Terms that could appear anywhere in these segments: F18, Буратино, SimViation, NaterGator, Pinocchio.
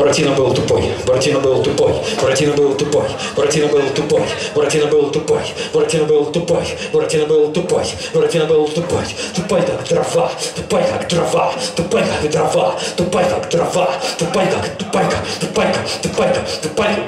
Буратино был тупой, Буратино был тупой, Буратино был тупой, Буратино был тупой, Буратино был тупой, Буратино был тупой, Буратино был тупой, Буратино был тупой, тупой как дрова, тупой как дрова, тупой как дрова, тупой как дрова, тупой как тупой как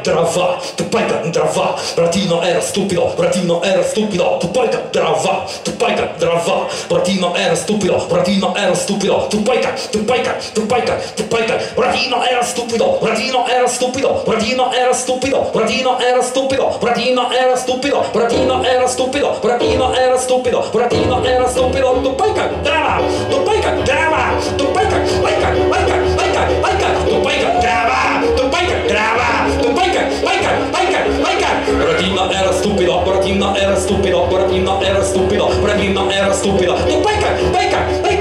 дрова, тупой как дрова, Буратино era stupido, Buratino era stupido, tupoi как дрова, тупой как дрова, Buratino era stupido, Buratino era stupido, tupoi как, tupoi как, tupoi как, tupoi как, Buratino era stupido, Buratino era stupido, Buratino era stupido, Buratino era stupido, Buratino era stupido, Buratino era stupido, Buratino era stupido, Buratino era stupido, tupoi как дрова, тупой как дрова, тупой как, тупой как дрова, тупой как дрова, тупой как, Буратино era stupido, Буратино era stupido, Буратино era stupido, Буратино era stupido. Тупой как, дрова, era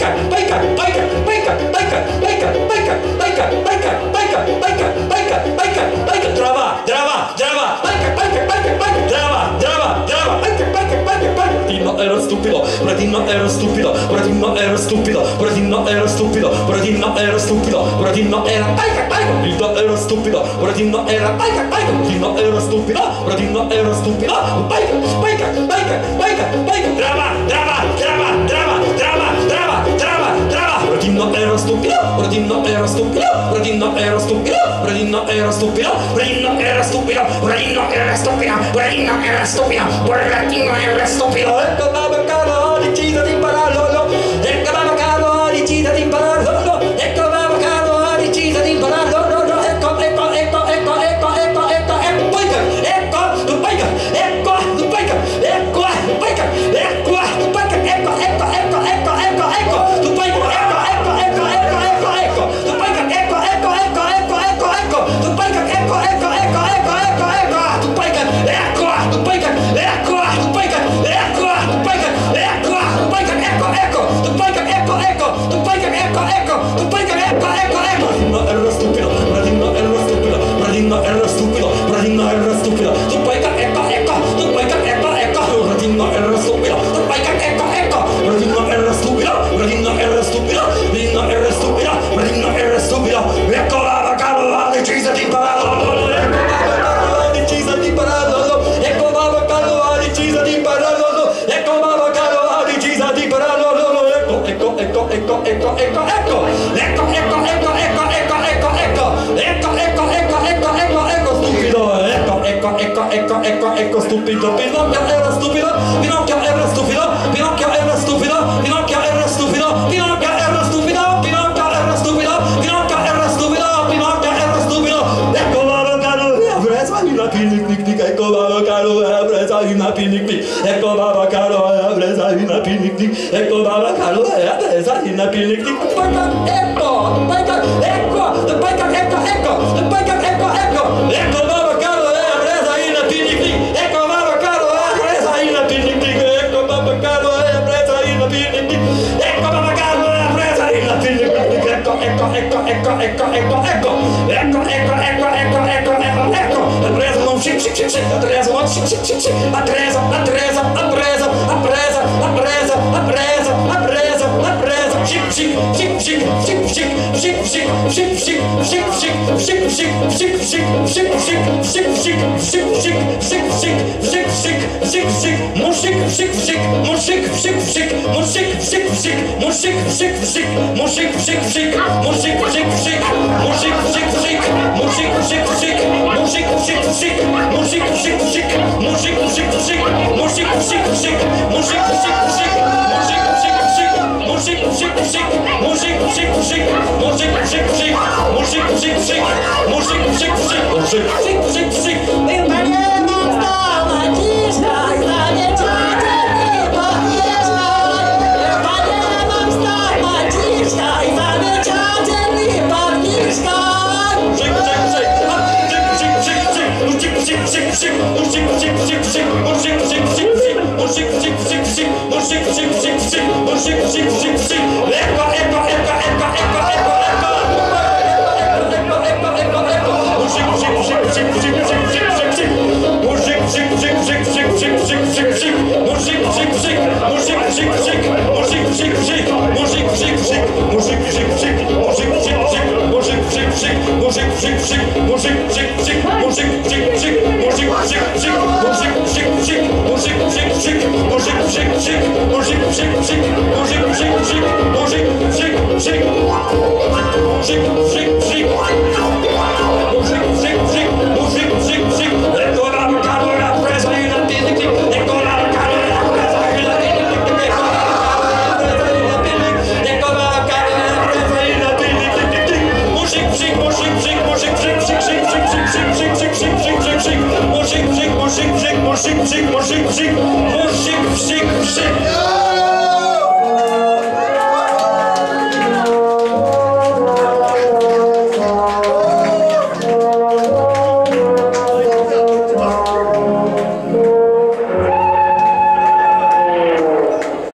stupido, Buratino era stupido, Buratino era stupido, Buratino era stupido, Buratino era stupido, Buratino era paica paica, Buratino era stupido, Buratino era paica paica, Buratino era stupido, Buratino era stupido, paica paica paica paica paica, trava trava trava trava trava trava trava trava, Buratino era stupido, Buratino era stupido, Buratino era stupido, Buratino era stupido, Buratino era stupido, Buratino era stupido, Buratino era stupido, Buratino era stupido. Stupido, Pinocchio era stupido, Pinocchio era stupido, Pinocchio era stupido, Pinocchio era stupido, Pinocchio era stupido, Pinocchio era stupido, Pinocchio era stupido, Pinocchio era stupido. Eccolo caro, la presa in una pinic, eccolo caro, la presa in una pinic, eccolo caro, la presa in una pinic, eccolo caro, la presa in una pinic. Ecco. Стал одержанным огнем. Мужик,